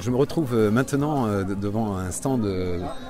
Alors je me retrouve maintenant devant un stand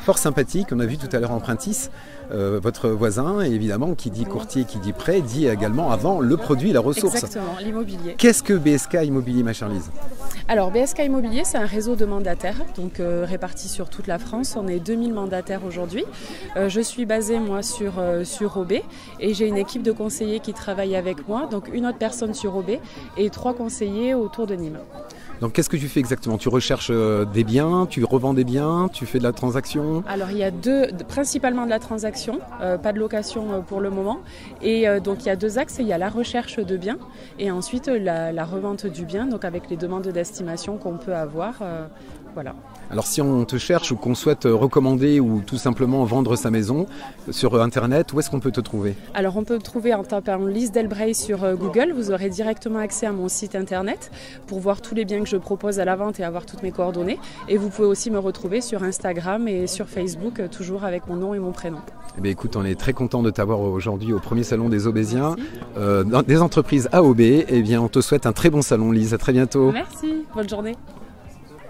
fort sympathique. On a vu tout à l'heure Empruntis, votre voisin, et évidemment qui dit courtier, qui dit prêt, dit également avant le produit, la ressource. Exactement, l'immobilier. Qu'est-ce que BSK Immobilier, ma chère Lise? Alors BSK Immobilier, c'est un réseau de mandataires, donc répartis sur toute la France. On est 2000 mandataires aujourd'hui. Je suis basée moi sur Obé, et j'ai une équipe de conseillers qui travaille avec moi, donc une autre personne sur Obé et 3 conseillers autour de Nîmes. Donc qu'est-ce que tu fais exactement? Tu recherches des biens, tu revends des biens, tu fais de la transaction? Alors il y a principalement de la transaction, pas de location pour le moment. Et donc il y a 2 axes, il y a la recherche de biens et ensuite la revente du bien, donc avec les demandes d'estimation qu'on peut avoir. Voilà. Alors si on te cherche ou qu'on souhaite recommander ou tout simplement vendre sa maison sur internet, où est-ce qu'on peut te trouver? Alors on peut me trouver en tapant Lise Delbreil sur Google, vous aurez directement accès à mon site internet pour voir tous les biens que je propose à la vente et avoir toutes mes coordonnées, et vous pouvez aussi me retrouver sur Instagram et sur Facebook, toujours avec mon nom et mon prénom. Eh bien, écoute, on est très content de t'avoir aujourd'hui au premier salon des Aubésiens, des entreprises AOB. Eh bien, on te souhaite un très bon salon, Lise, à très bientôt. Merci, bonne journée.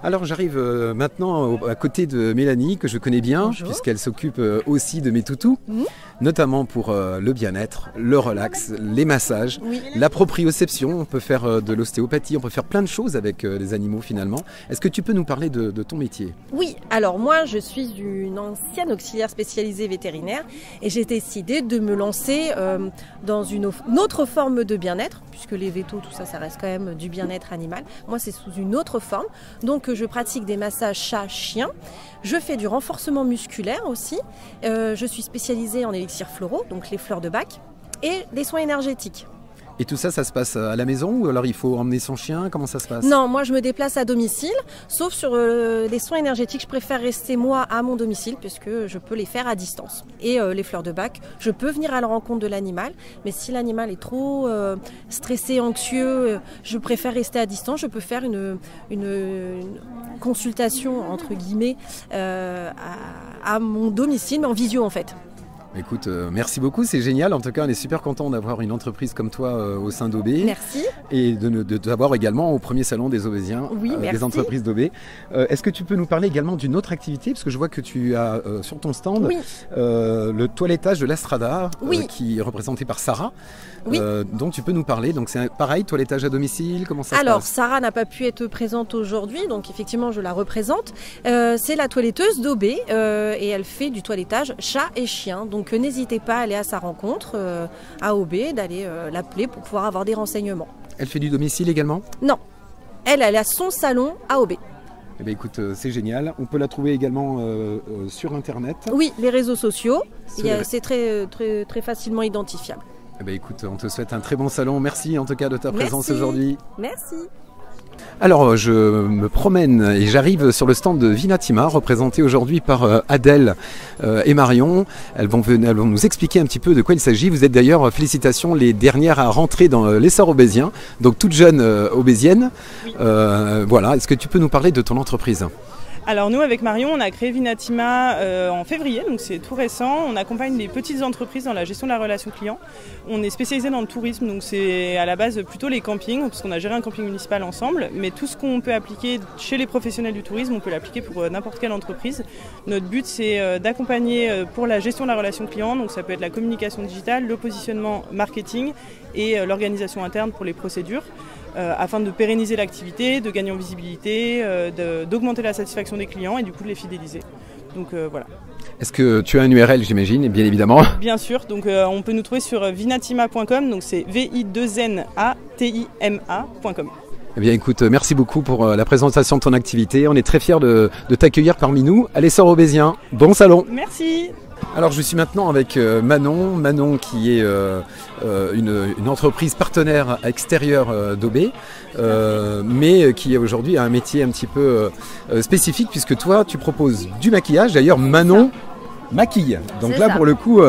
Alors j'arrive maintenant à côté de Mélanie, que je connais bien, puisqu'elle s'occupe aussi de mes toutous, notamment pour le bien-être, le relax, les massages, la proprioception. On peut faire de l'ostéopathie, on peut faire plein de choses avec les animaux finalement. Est-ce que tu peux nous parler de ton métier? Oui, alors moi je suis une ancienne auxiliaire spécialisée vétérinaire et j'ai décidé de me lancer dans une autre forme de bien-être, puisque les vétos, tout ça, ça reste quand même du bien-être animal. Moi c'est sous une autre forme, donc je pratique des massages chat-chien, je fais du renforcement musculaire aussi, je suis spécialisée en élixirs floraux, donc les fleurs de bac, et les soins énergétiques. Et tout ça, ça se passe à la maison ou alors il faut emmener son chien? Comment ça se passe? Non, moi je me déplace à domicile, sauf sur les soins énergétiques, je préfère rester moi à mon domicile puisque je peux les faire à distance. Et les fleurs de bac, je peux venir à la rencontre de l'animal, mais si l'animal est trop stressé, anxieux, je préfère rester à distance, je peux faire une consultation, entre guillemets, à mon domicile, mais en visio en fait. Écoute, merci beaucoup, c'est génial. En tout cas, on est super content d'avoir une entreprise comme toi au sein d'OB. Merci. Et de t'avoir également au premier salon des Aubésiens, des entreprises d'OB. Est-ce que tu peux nous parler également d'une autre activité? Parce que je vois que tu as sur ton stand le toilettage de l'Astrada, qui est représenté par Sarah, dont tu peux nous parler. Donc c'est pareil, toilettage à domicile, comment ça se passe? Alors, Sarah n'a pas pu être présente aujourd'hui, donc effectivement, je la représente. C'est la toiletteuse d'OB et elle fait du toilettage chat et chien. Donc n'hésitez pas à aller à sa rencontre, à OB, d'aller l'appeler pour pouvoir avoir des renseignements. Elle fait du domicile également? Non, elle a son salon à OB. Eh bien, écoute, c'est génial. On peut la trouver également sur Internet. Oui, les réseaux sociaux, c'est très, très, très facilement identifiable. Eh bien, écoute, on te souhaite un très bon salon. Merci en tout cas de ta présence aujourd'hui. Merci. Alors je me promène et j'arrive sur le stand de Vinatima, représenté aujourd'hui par Adèle et Marion. Elles vont nous expliquer un petit peu de quoi il s'agit. Vous êtes d'ailleurs, félicitations, les dernières à rentrer dans l'essor aubésien, donc toutes jeunes aubésiennes. Voilà, est-ce que tu peux nous parler de ton entreprise? Alors nous, avec Marion, on a créé Vinatima en février, donc c'est tout récent. On accompagne les petites entreprises dans la gestion de la relation client. On est spécialisé dans le tourisme, donc c'est à la base plutôt les campings, parce qu'on a géré un camping municipal ensemble. Mais tout ce qu'on peut appliquer chez les professionnels du tourisme, on peut l'appliquer pour n'importe quelle entreprise. Notre but, c'est d'accompagner pour la gestion de la relation client, donc ça peut être la communication digitale, le positionnement marketing et l'organisation interne pour les procédures. Afin de pérenniser l'activité, de gagner en visibilité, d'augmenter la satisfaction des clients et du coup de les fidéliser. Donc voilà. Est-ce que tu as une URL, j'imagine, bien évidemment? Bien sûr, donc on peut nous trouver sur vinatima.com, donc c'est vinatima.com. Eh bien écoute, merci beaucoup pour la présentation de ton activité. On est très fiers de t'accueillir parmi nous à l'essor aubésien. Bon salon! Merci! Alors je suis maintenant avec Manon, qui est une entreprise partenaire extérieure d'OB, mais qui aujourd'hui a un métier un petit peu spécifique, puisque toi tu proposes du maquillage. D'ailleurs Manon maquille, donc là pour le coup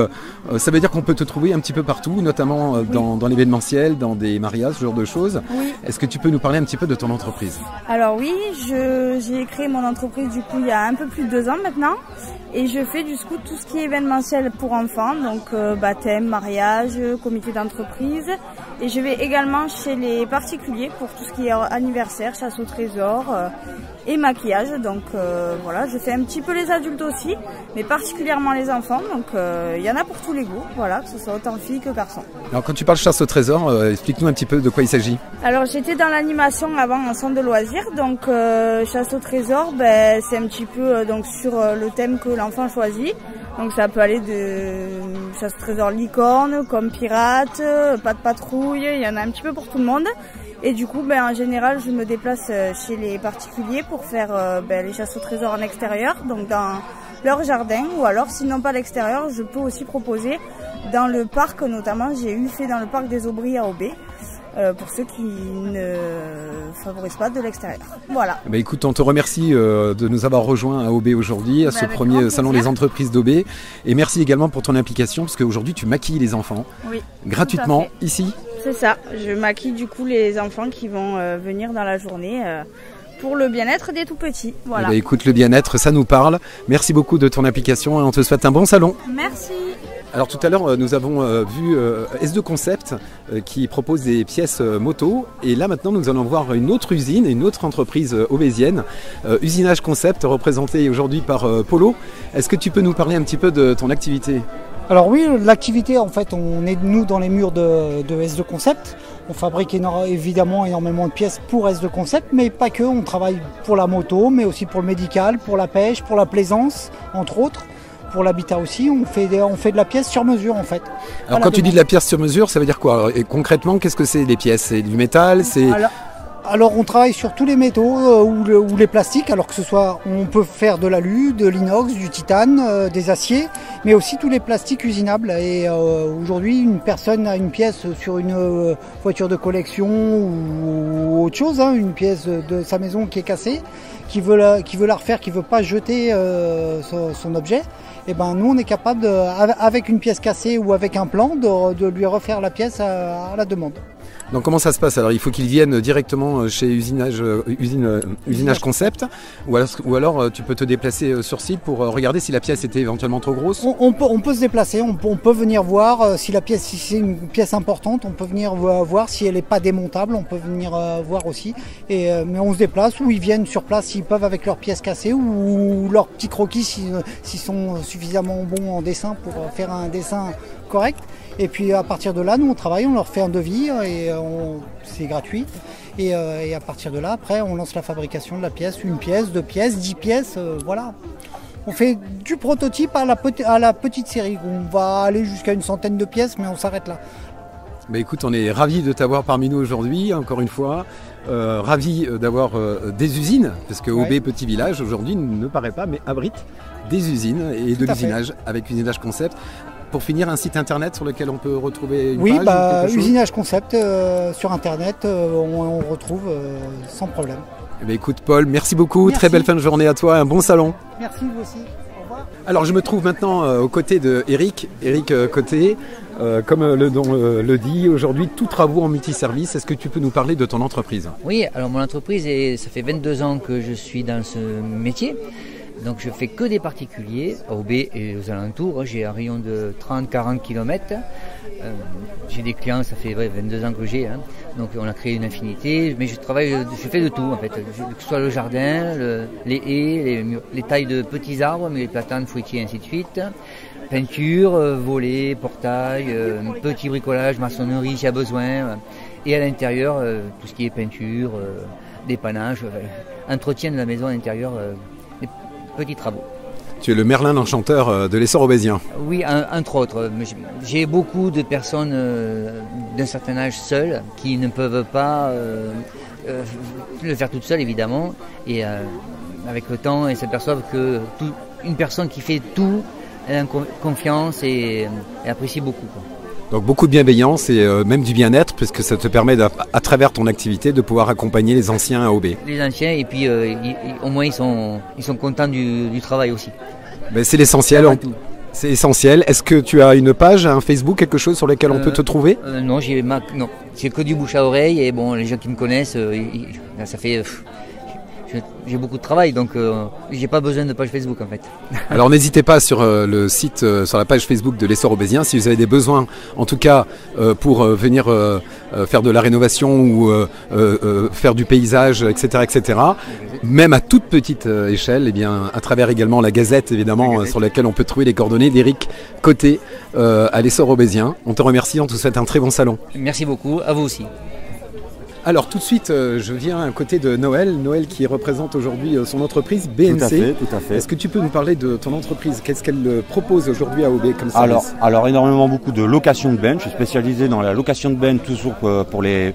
ça veut dire qu'on peut te trouver un petit peu partout, notamment dans l'événementiel, dans des mariages, ce genre de choses. Est-ce que tu peux nous parler un petit peu de ton entreprise? Alors oui, j'ai créé mon entreprise du coup il y a un peu plus de 2 ans maintenant. Et je fais du coup tout ce qui est événementiel pour enfants, donc baptême, mariage, comité d'entreprise. Et je vais également chez les particuliers pour tout ce qui est anniversaire, chasse au trésor et maquillage. Donc voilà, je fais un petit peu les adultes aussi, mais particulièrement les enfants. Donc il y en a pour tous les goûts, voilà, que ce soit autant filles que garçons. Alors quand tu parles chasse au trésor, explique-nous un petit peu de quoi il s'agit. Alors j'étais dans l'animation avant en centre de loisirs, donc chasse au trésor, ben, c'est un petit peu donc sur le thème que l'enfant choisit. Donc ça peut aller de chasse au trésor licorne, comme pirate, pas de patrouille, il y en a un petit peu pour tout le monde. Et du coup, ben, en général, je me déplace chez les particuliers pour faire ben, les chasses au trésor en extérieur, donc dans leur jardin. Ou alors, sinon pas à l'extérieur, je peux aussi proposer dans le parc, notamment j'ai eu fait dans le parc des Aubry à Aubé. Pour ceux qui ne favorisent pas de l'extérieur. Voilà. Bah écoute, on te remercie de nous avoir rejoints à OB aujourd'hui, à ce premier salon des entreprises d'OB. Et merci également pour ton implication, parce qu'aujourd'hui tu maquilles les enfants. Oui, gratuitement, ici. C'est ça, je maquille du coup les enfants qui vont venir dans la journée pour le bien-être des tout-petits. Voilà. Bah écoute, le bien-être, ça nous parle. Merci beaucoup de ton implication et on te souhaite un bon salon. Merci. Alors tout à l'heure, nous avons vu S2 Concept qui propose des pièces moto. Et là maintenant, nous allons voir une autre usine, une autre entreprise aubésienne, Usinage Concept, représentée aujourd'hui par Polo. Est-ce que tu peux nous parler un petit peu de ton activité ? Alors oui, l'activité, en fait, on est nous dans les murs de S2 Concept. On fabrique évidemment énormément de pièces pour S2 Concept, mais pas que. On travaille pour la moto, mais aussi pour le médical, pour la pêche, pour la plaisance, entre autres. Pour l'habitat aussi, on fait de la pièce sur mesure en fait. Alors quand tu dis de la pièce sur mesure, ça veut dire quoi? Et concrètement, qu'est-ce que c'est les pièces? C'est du métal? Alors on travaille sur tous les métaux ou les plastiques, alors que ce soit, on peut faire de l'alu, de l'inox, du titane, des aciers, mais aussi tous les plastiques usinables. Et aujourd'hui, une personne a une pièce sur une voiture de collection ou autre chose, hein, une pièce de sa maison qui est cassée, qui veut la refaire, qui veut pas jeter son objet. Et ben nous on est capable, avec une pièce cassée ou avec un plan, de lui refaire la pièce à la demande. Donc comment ça se passe? Alors il faut qu'ils viennent directement chez Usinage Concept, ou alors tu peux te déplacer sur site pour regarder si la pièce était éventuellement trop grosse. On peut se déplacer, on peut venir voir si la pièce, si c'est une pièce importante, on peut venir voir si elle n'est pas démontable, on peut venir voir aussi. Et, mais on se déplace, ou ils viennent sur place s'ils peuvent avec leurs pièces cassées ou leurs petits croquis s'ils sont suffisamment bons en dessin pour faire un dessin correct. Et puis à partir de là, nous on travaille, on leur fait un devis et c'est gratuit. Et à partir de là, après, on lance la fabrication de la pièce, une pièce, deux pièces, 10 pièces, voilà. On fait du prototype à la petite série. On va aller jusqu'à une centaine de pièces, mais on s'arrête là. Bah écoute, on est ravis de t'avoir parmi nous aujourd'hui, encore une fois. Ravis d'avoir des usines, parce que ouais. OB Petit Village, aujourd'hui, ne paraît pas, mais abrite des usines et de l'usinage avec Usinage Concept. Pour finir, un site internet sur lequel on peut retrouver une page? Oui, bah, Usinage Concept sur internet, on retrouve sans problème. Eh bien, écoute Paul, merci beaucoup, merci. Très belle fin de journée à toi, un bon salon. Merci, vous aussi. Alors je me trouve maintenant aux côtés de Eric Côté, comme le nom le dit, aujourd'hui tous travaux en multiservice. Est-ce que tu peux nous parler de ton entreprise? Oui, alors mon entreprise, ça fait 22 ans que je suis dans ce métier. Donc je fais que des particuliers, à Aubé et aux alentours, j'ai un rayon de 30-40 km. J'ai des clients, ça fait 22 ans que j'ai, hein. Donc on a créé une infinité, mais je fais de tout en fait, que ce soit le jardin, les haies, les tailles de petits arbres, mais les platanes, fruitiers, ainsi de suite. Peinture, volets, portail, petit bricolage, maçonnerie s'il y a besoin. Et à l'intérieur, tout ce qui est peinture, dépannage, entretien de la maison à l'intérieur. Petits travaux. Tu es le Merlin l'enchanteur de l'essor aubésien. Oui, entre autres. J'ai beaucoup de personnes d'un certain âge seules qui ne peuvent pas le faire toutes seules, évidemment. Et avec le temps, elles s'aperçoivent que une personne qui fait tout, elle a confiance et elle apprécie beaucoup. Quoi. Donc beaucoup de bienveillance et même du bien-être, puisque ça te permet, à travers ton activité, de pouvoir accompagner les anciens à OB. Les anciens, et puis au moins ils sont contents du travail aussi. Mais c'est l'essentiel. C'est essentiel. Est-ce que tu as une page, un Facebook, quelque chose sur lequel on peut te trouver? Non, j'ai que du bouche à oreille, et bon, les gens qui me connaissent, ça fait... j'ai beaucoup de travail, donc j'ai pas besoin de page Facebook en fait. Alors n'hésitez pas sur le site, sur la page Facebook de l'Essor Aubésien, si vous avez des besoins, en tout cas pour venir faire de la rénovation ou faire du paysage, etc. Même à toute petite échelle, eh bien, à travers également la Gazette, évidemment, sur laquelle on peut trouver les coordonnées d'Éric Côté à l'Essor Aubésien. On te remercie, on te souhaite un très bon salon. Merci beaucoup, à vous aussi. Alors tout de suite, je viens à côté de Noël qui représente aujourd'hui son entreprise BNC. Tout à fait. Est-ce que tu peux nous parler de ton entreprise? Qu'est-ce qu'elle propose aujourd'hui à OB comme service? Alors énormément beaucoup de location de bennes. Je suis spécialisé dans la location de bennes, toujours pour les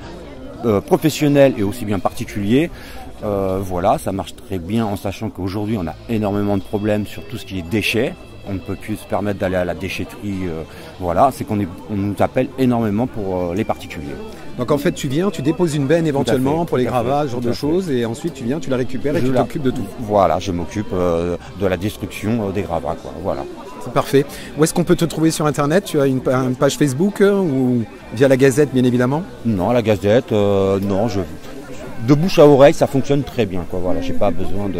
professionnels et aussi bien particuliers. Voilà, ça marche très bien en sachant qu'aujourd'hui on a énormément de problèmes sur tout ce qui est déchets. On ne peut plus se permettre d'aller à la déchetterie. Voilà, c'est qu'on nous appelle énormément pour les particuliers. Donc en fait, tu viens, tu déposes une benne éventuellement pour les gravats, ce genre de choses, et ensuite tu viens, tu la récupères et tu t'occupes de tout. Voilà, je m'occupe de la destruction des gravats, quoi. Voilà. C'est parfait. Où est-ce qu'on peut te trouver sur Internet? Tu as une page Facebook ou via la Gazette, bien évidemment? Non, la Gazette, non, de bouche à oreille, ça fonctionne très bien, quoi. Voilà, j'ai pas besoin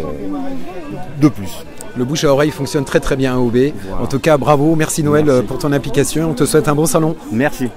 de plus. Le bouche à oreille fonctionne très bien à OB. Wow. En tout cas, bravo. Merci Noël pour ton implication. On te souhaite un bon salon. Merci.